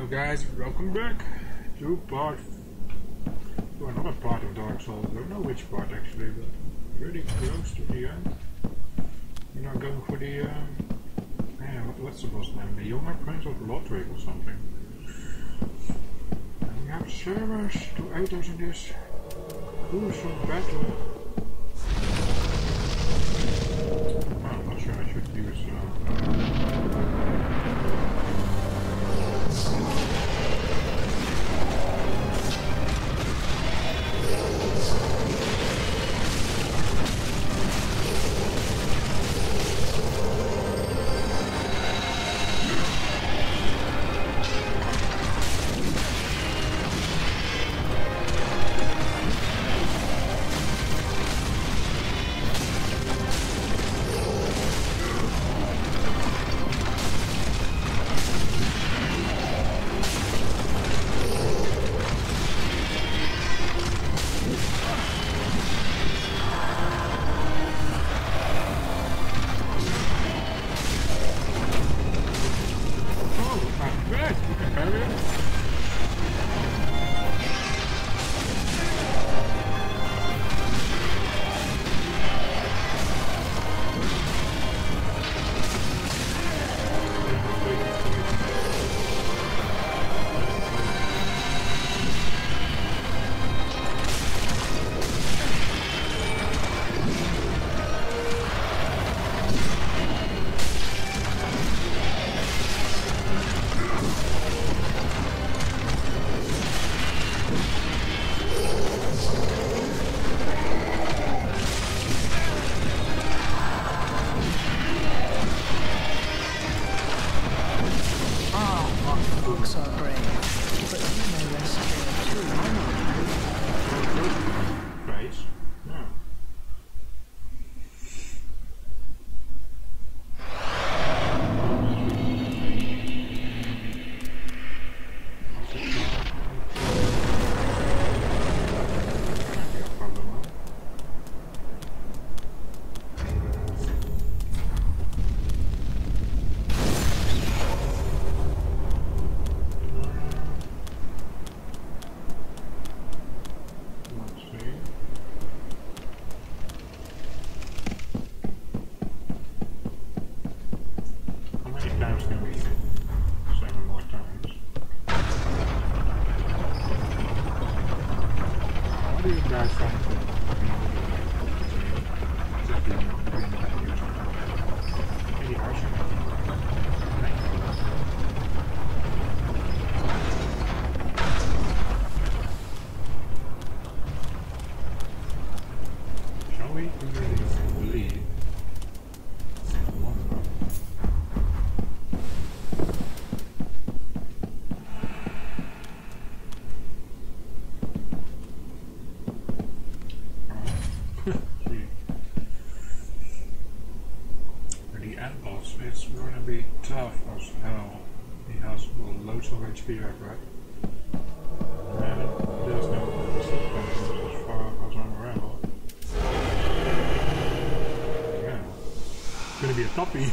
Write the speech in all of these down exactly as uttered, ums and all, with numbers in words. Hello guys, welcome back to part, to another part of Dark Souls. I don't know which part actually, but pretty close to the end. We're now going for the, uh, yeah, what's the boss name? The Younger Prince of Lothrick or something. And we have servers, two items in this crucial battle. Oh, I'm not sure I should use uh, it's going to be tough as hell. He has loads of H P up, right? And there's no consequences as far as I'm aware. Yeah. It's going to be a toughie.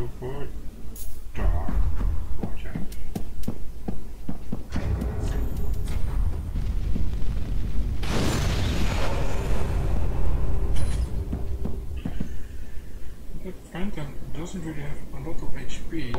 Robot dog. Watch out. That Phantom doesn't really have a lot of H P.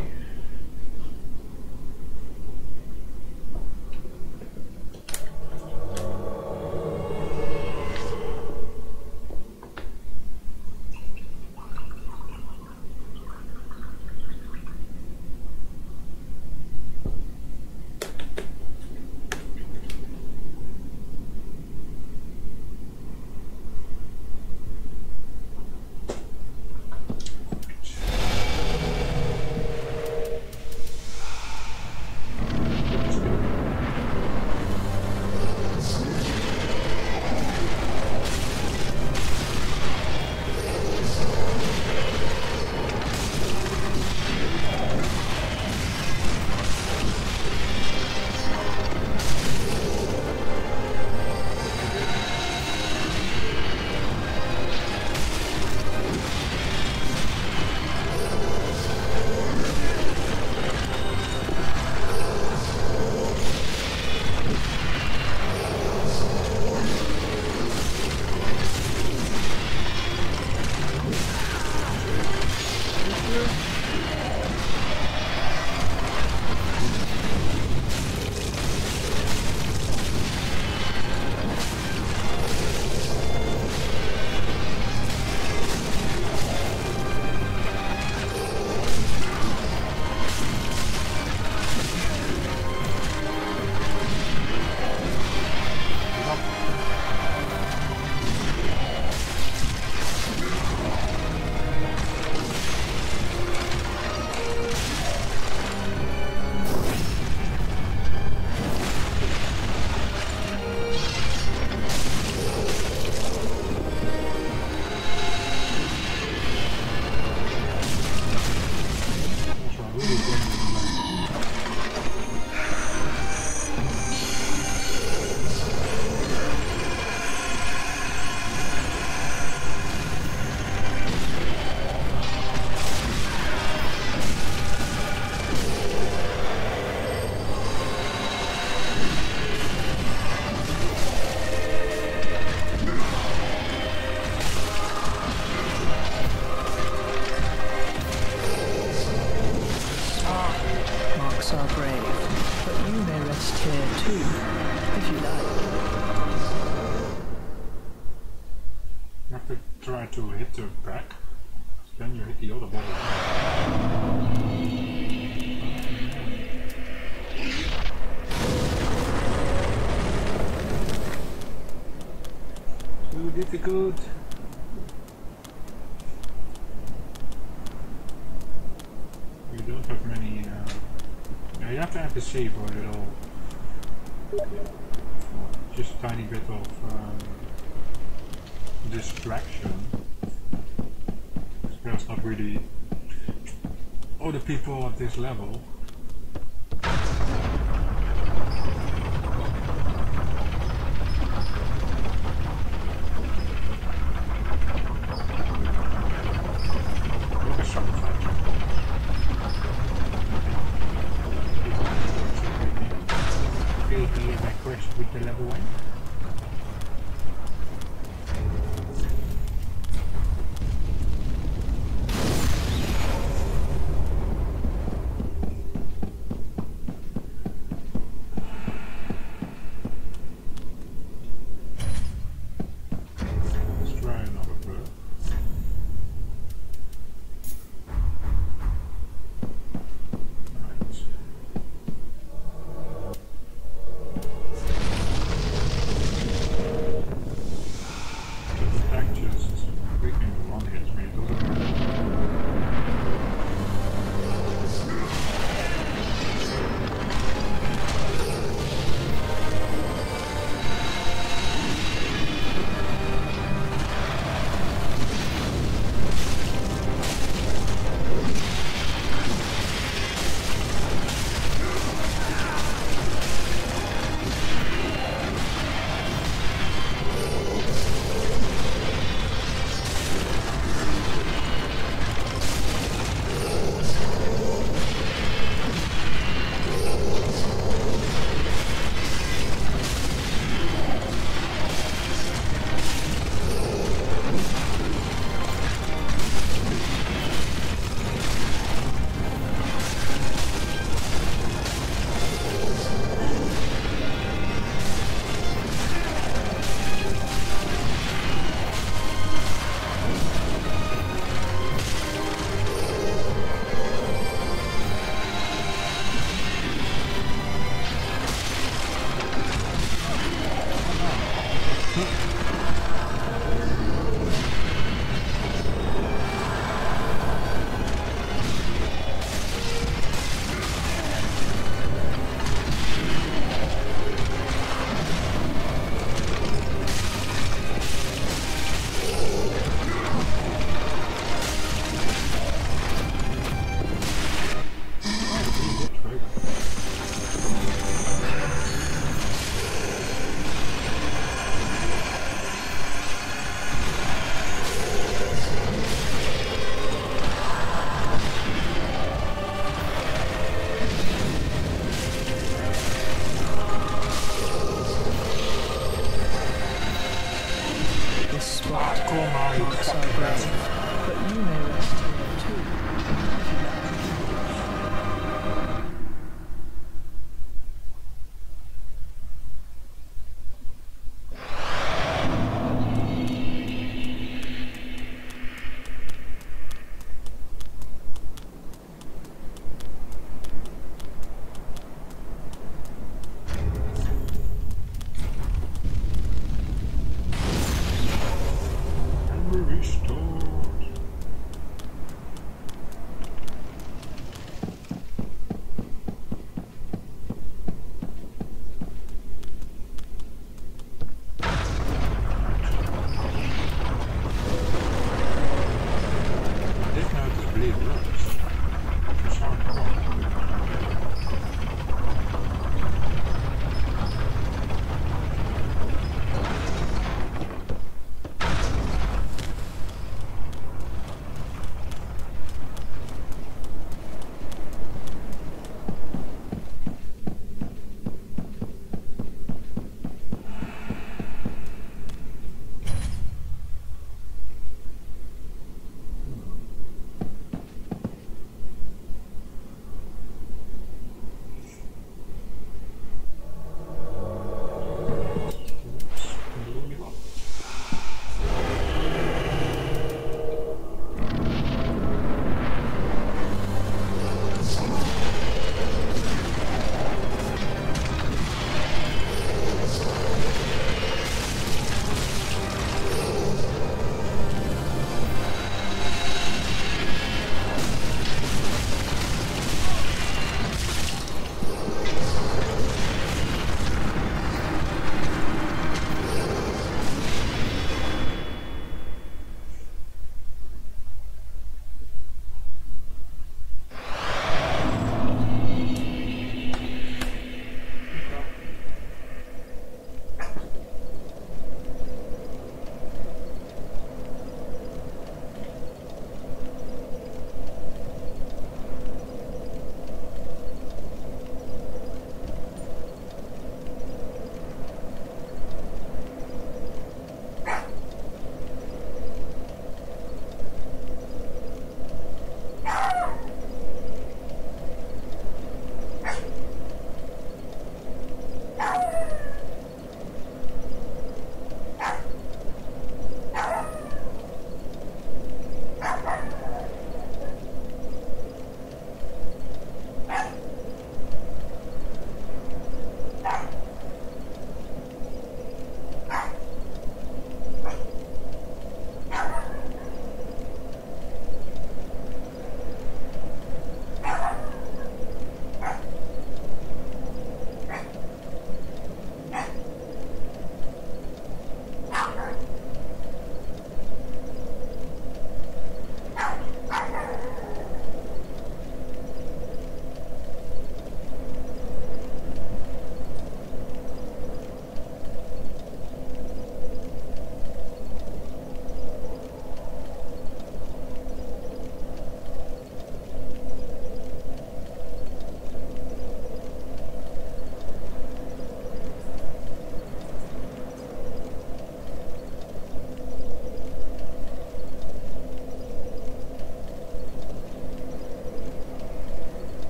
Good. We don't have many. Uh, you have to have a save for a little, just a tiny bit of um, distraction. There's not really all the people at this level.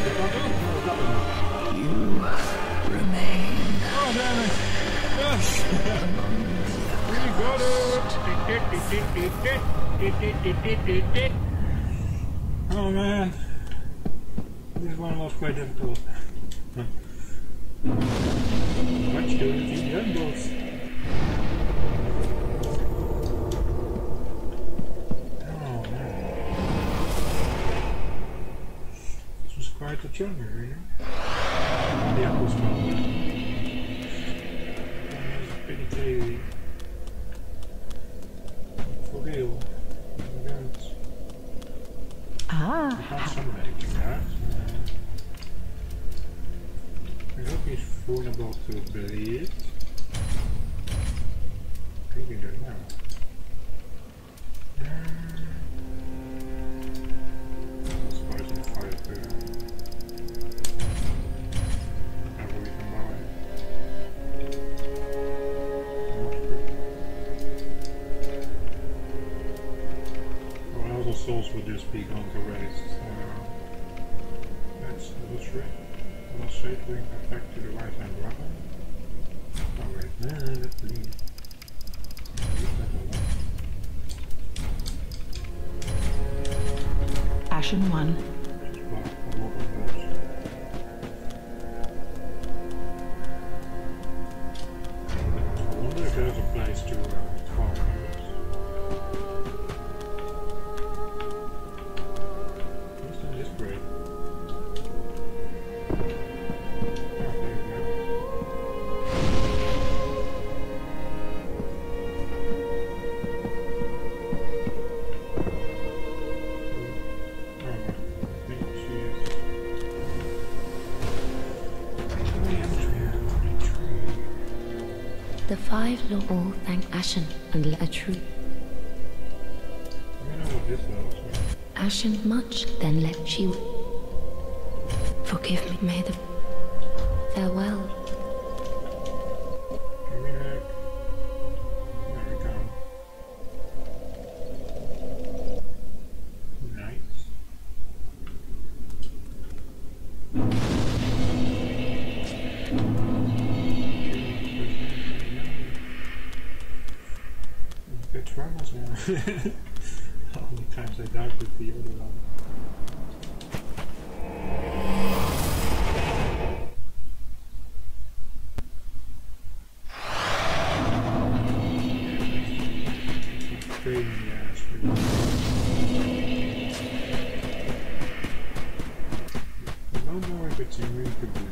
You remain. Oh, damn it. Yes. We got it. Oh, man. This one was quite difficult. Huh. Much do you think the end goes? Quite a challenge, really. The apple's gone. It's pretty clear. For real. Ah. We can't summarize that. I hope he's vulnerable to bleed. I think we don't know. Would just be going to raise. That's Lothrick. Lothrick bring that back to the right hand weapon. Alright, now let's leave. Leave that alone. Ashen one. I wonder if there's a place to uh, farm those. The five Lord thank Ashen and let a troop. Ashen much, then let she. Forgive me, may the farewell. There we go. Nice. Now. How many times I died with the other one? Crazy ass. No more if it's in room to bleed.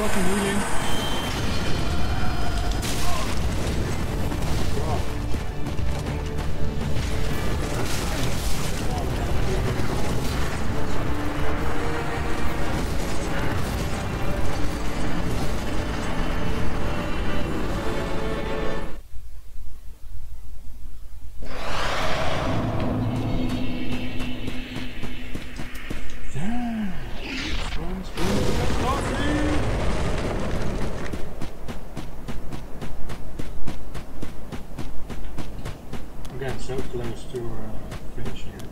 fucking moving. So close to uh, finishing it.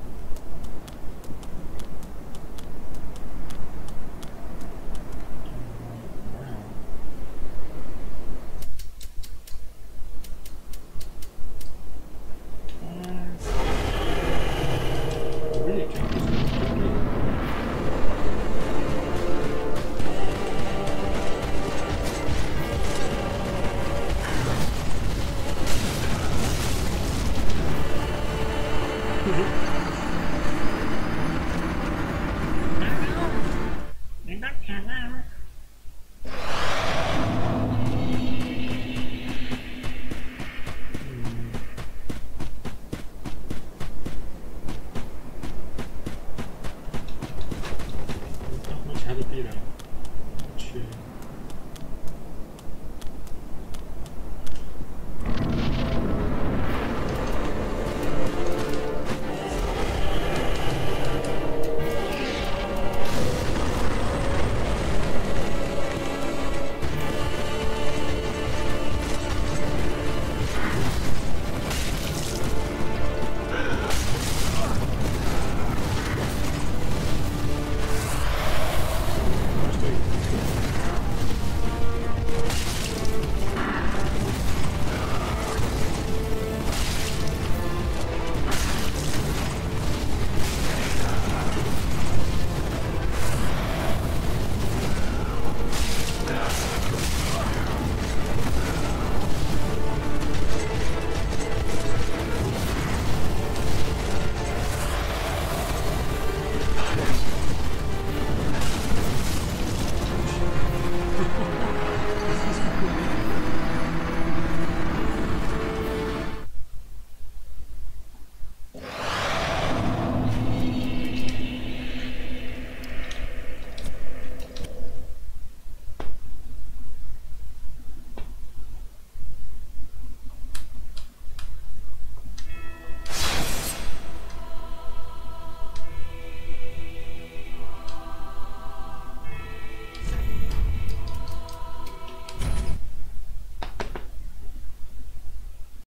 You know.